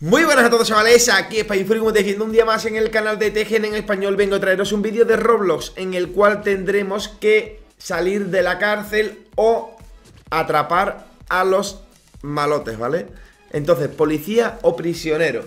Muy buenas a todos, chavales, aquí SpainFury, como te diciendo un día más en el canal de TGN en español. Vengo a traeros un vídeo de Roblox en el cual tendremos que salir de la cárcel o atrapar a los malotes, ¿vale? Entonces, policía o prisionero.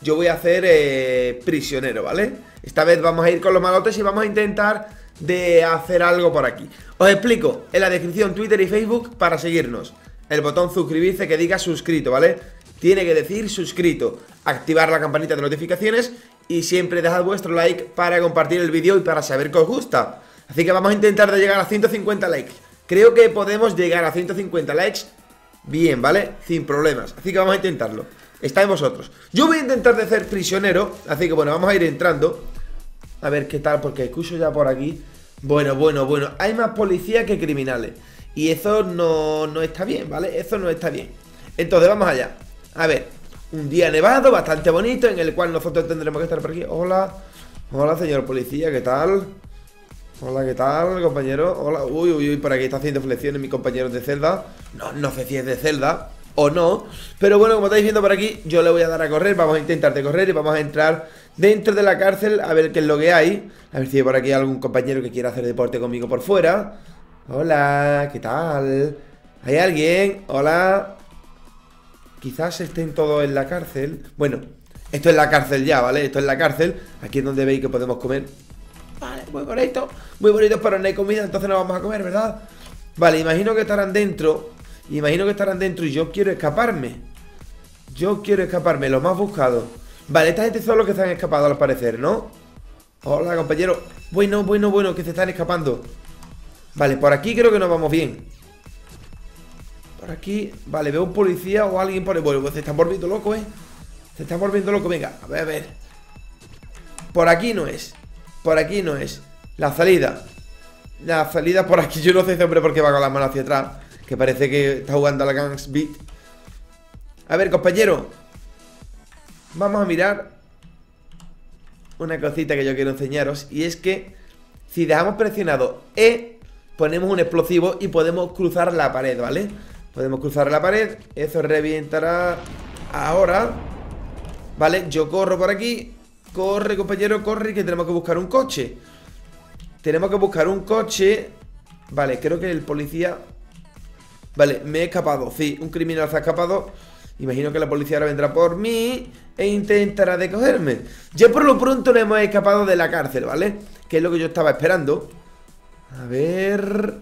Yo voy a hacer prisionero, ¿vale? Esta vez vamos a ir con los malotes y vamos a intentar de hacer algo por aquí. Os explico, en la descripción Twitter y Facebook para seguirnos. El botón suscribirse que diga suscrito, ¿vale? Tiene que decir suscrito, activar la campanita de notificaciones y siempre dejad vuestro like para compartir el vídeo y para saber que os gusta. Así que vamos a intentar de llegar a 150 likes. Creo que podemos llegar a 150 likes bien, ¿vale? Sin problemas. Así que vamos a intentarlo. Está en vosotros. Yo voy a intentar de ser prisionero, así que bueno, vamos a ir entrando. A ver qué tal, porque escucho ya por aquí. Bueno. Hay más policías que criminales. Y eso no está bien, ¿vale? Eso no está bien. Entonces, vamos allá. A ver, un día nevado, bastante bonito, en el cual nosotros tendremos que estar por aquí. Hola, hola señor policía, ¿qué tal? Hola, ¿qué tal, compañero? Hola, uy, por aquí está haciendo flexiones mi compañero de celda. No sé si es de celda o no, pero bueno, como estáis viendo por aquí, yo le voy a dar a correr. Vamos a intentar de correr y vamos a entrar dentro de la cárcel a ver qué es lo que hay. A ver si hay por aquí algún compañero que quiera hacer deporte conmigo por fuera. Hola, ¿qué tal? ¿Hay alguien? Hola. Quizás estén todos en la cárcel. Bueno, esto es la cárcel ya, ¿vale? Esto es la cárcel. Aquí es donde veis que podemos comer. Vale, muy bonito, pero no hay comida, entonces no vamos a comer, ¿verdad? Vale, imagino que estarán dentro. Imagino que estarán dentro y yo quiero escaparme. Los más buscados. Vale, esta gente son los que se han escapado al parecer, ¿no? Hola, compañero. Bueno, que se están escapando. Vale, por aquí creo que nos vamos bien. Por aquí, vale, veo un policía o alguien por ahí. Bueno, pues se están volviendo locos, se están volviendo locos, venga, a ver. Por aquí no es. La salida por aquí, yo no sé, hombre, por qué va con las manos hacia atrás, que parece que está jugando a la Gangs Beat. A ver, compañero, vamos a mirar una cosita que yo quiero enseñaros. Y es que si dejamos presionado E, ponemos un explosivo y podemos cruzar la pared, ¿vale? Podemos cruzar la pared, eso reventará ahora. Vale, yo corro por aquí. Corre, compañero, corre, que tenemos que buscar un coche. Vale, creo que el policía... Vale, me he escapado, sí, un criminal se ha escapado. Imagino que la policía ahora vendrá por mí e intentará de cogerme. Ya por lo pronto nos hemos escapado de la cárcel, ¿vale? Que es lo que yo estaba esperando. A ver...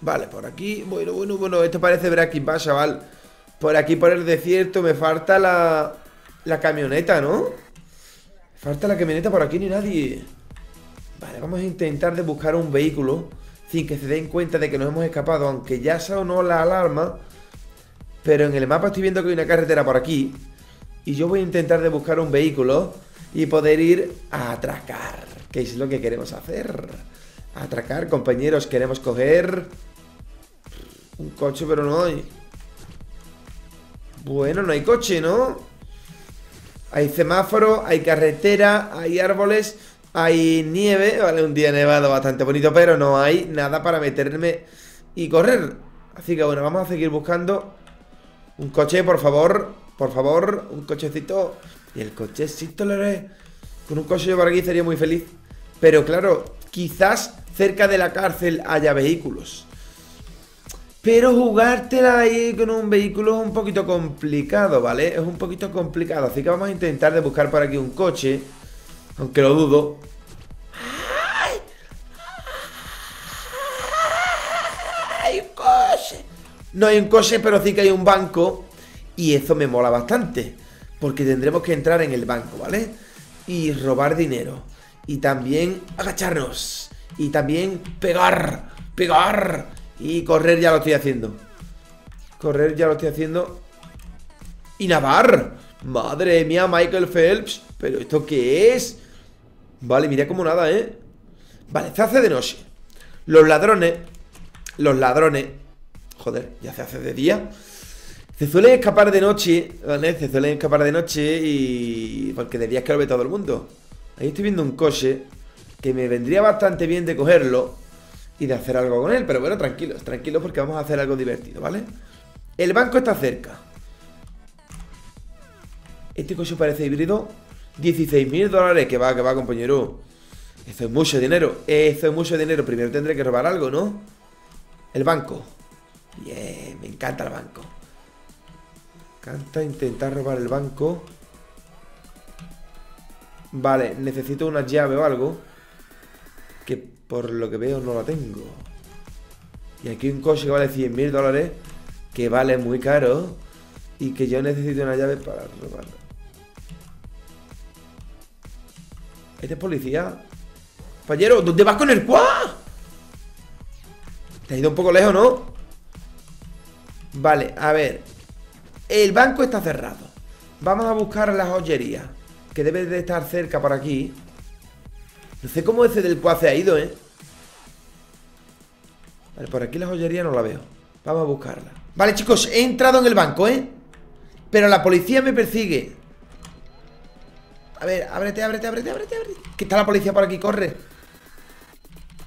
Vale, por aquí, bueno, esto parece Breaking Bad, chaval. Por aquí, por el desierto, me falta la camioneta, ¿no? Me falta la camioneta, por aquí ni nadie. Vale, vamos a intentar de buscar un vehículo sin que se den cuenta de que nos hemos escapado, aunque ya sonó la alarma. Pero en el mapa estoy viendo que hay una carretera por aquí y yo voy a intentar de buscar un vehículo y poder ir a atracar, que es lo que queremos hacer. Atracar, compañeros, queremos coger... un coche, pero no hay. Bueno, no hay coche, ¿no? Hay semáforo, hay carretera, hay árboles, hay nieve. Vale, un día nevado bastante bonito, pero no hay nada para meterme y correr. Así que bueno, vamos a seguir buscando un coche, por favor, un cochecito. Y el cochecito lo haré. Con un coche yo por aquí sería muy feliz. Pero claro, quizás cerca de la cárcel haya vehículos. Pero jugártela ahí con un vehículo es un poquito complicado, ¿vale? Es un poquito complicado, así que vamos a intentar de buscar por aquí un coche. Aunque lo dudo. ¡Hay un coche! No hay un coche, pero sí que hay un banco. Y eso me mola bastante, porque tendremos que entrar en el banco, ¿vale? Y robar dinero. Y también agacharnos. Y también pegar. Y correr ya lo estoy haciendo. Y nadar. Madre mía, Michael Phelps. ¿Pero esto qué es? Vale, mira como nada, ¿eh? Vale, se hace de noche. Los ladrones. Joder, ya se hace de día. Se suelen escapar de noche, ¿vale? Y... porque de día es que lo ve todo el mundo. Ahí estoy viendo un coche que me vendría bastante bien de cogerlo y de hacer algo con él, pero bueno, tranquilos porque vamos a hacer algo divertido, ¿vale? El banco está cerca. Este coche parece híbrido. 16.000 dólares. Que va, compañero. Eso es mucho dinero. Eso es mucho dinero. Primero tendré que robar algo, ¿no? El banco. Bien, me encanta el banco. Me encanta intentar robar el banco. Vale, necesito una llave o algo. Que por lo que veo no la tengo. Y aquí un coche que vale 100.000 dólares. Que vale muy caro. Y que yo necesito una llave para robar. Este es policía. Compañero, ¿dónde vas con el cuá? Te has ido un poco lejos, ¿no? Vale, a ver. El banco está cerrado. Vamos a buscar la joyería. Que debe de estar cerca por aquí. No sé cómo ese del cuá se ha ido, ¿eh? Vale, por aquí la joyería no la veo. Vamos a buscarla. Vale, chicos, he entrado en el banco, ¿eh? Pero la policía me persigue. A ver, ábrete. Que está la policía por aquí, corre.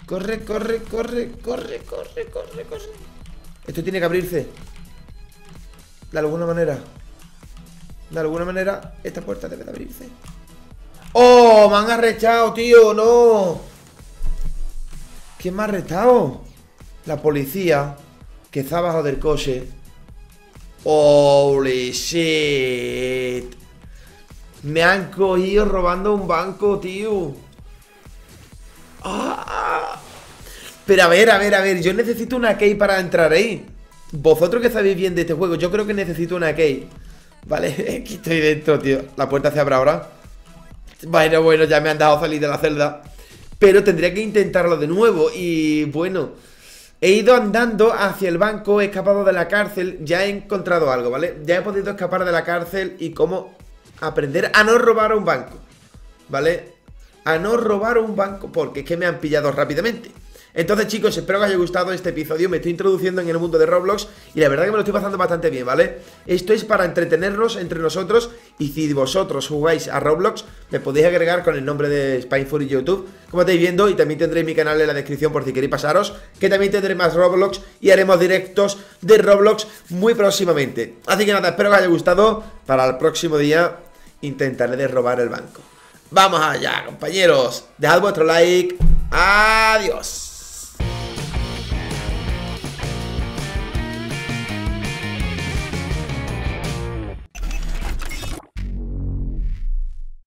Corre. Esto tiene que abrirse. De alguna manera. Esta puerta debe de abrirse. ¡Oh! Me han arrestado, tío. ¡No! ¿Quién me ha arrestado? La policía. Que está abajo del coche. Holy shit. Me han cogido robando un banco, tío. ¡Ah! Pero a ver. Yo necesito una key para entrar ahí. Vosotros que sabéis bien de este juego. Yo creo que necesito una key. Vale, aquí estoy dentro, tío. La puerta se abre ahora. Bueno, ya me han dejado salir de la celda. Pero tendría que intentarlo de nuevo. Y bueno, he ido andando hacia el banco, he escapado de la cárcel. Ya he encontrado algo, ¿vale? Ya he podido escapar de la cárcel y cómo aprender a no robar un banco, ¿vale? A no robar un banco, porque es que me han pillado rápidamente. Entonces, chicos, espero que os haya gustado este episodio. Me estoy introduciendo en el mundo de Roblox y la verdad que me lo estoy pasando bastante bien, ¿vale? Esto es para entretenernos entre nosotros. Y si vosotros jugáis a Roblox, me podéis agregar con el nombre de SpainFury YouTube, como estáis viendo. Y también tendréis mi canal en la descripción por si queréis pasaros, que también tendré más Roblox y haremos directos de Roblox muy próximamente. Así que nada, espero que os haya gustado. Para el próximo día intentaré de robar el banco. ¡Vamos allá, compañeros! Dejad vuestro like. ¡Adiós!